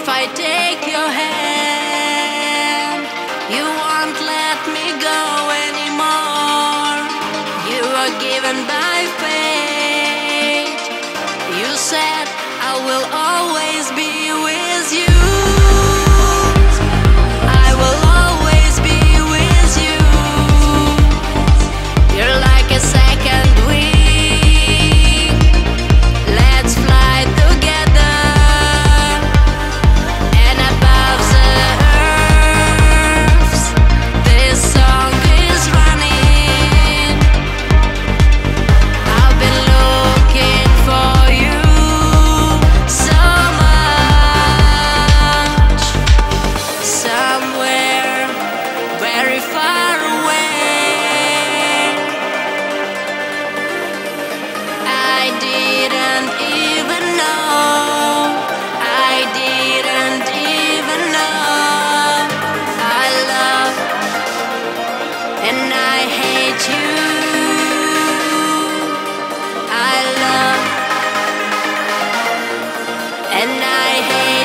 if I take your hand. You won't let me go anymore. You were given by fate. You said I will always be with you. I will always be with you. You're like a second wind. And I hate